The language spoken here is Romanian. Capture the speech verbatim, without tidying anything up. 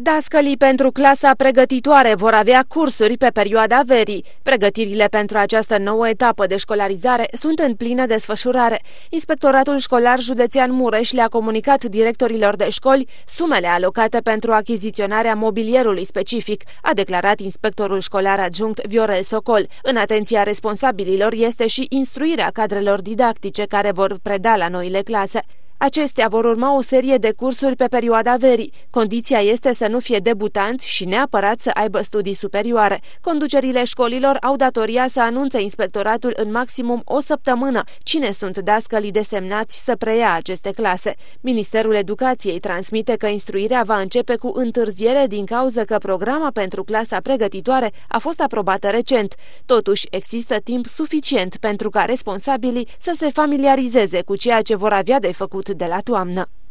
Dascălii pentru clasa pregătitoare vor avea cursuri pe perioada verii. Pregătirile pentru această nouă etapă de școlarizare sunt în plină desfășurare. Inspectoratul școlar județean Mureș le-a comunicat directorilor de școli sumele alocate pentru achiziționarea mobilierului specific, a declarat inspectorul școlar adjunct Viorel Socol. În atenția responsabililor este și instruirea cadrelor didactice care vor preda la noile clase. Acestea vor urma o serie de cursuri pe perioada verii. Condiția este să nu fie debutanți și neapărat să aibă studii superioare. Conducerile școlilor au datoria să anunțe inspectoratul în maximum o săptămână cine sunt dascălii desemnați să preia aceste clase. Ministerul Educației transmite că instruirea va începe cu întârziere din cauza că programa pentru clasa pregătitoare a fost aprobată recent. Totuși, există timp suficient pentru ca responsabilii să se familiarizeze cu ceea ce vor avea de făcut de la toamnă.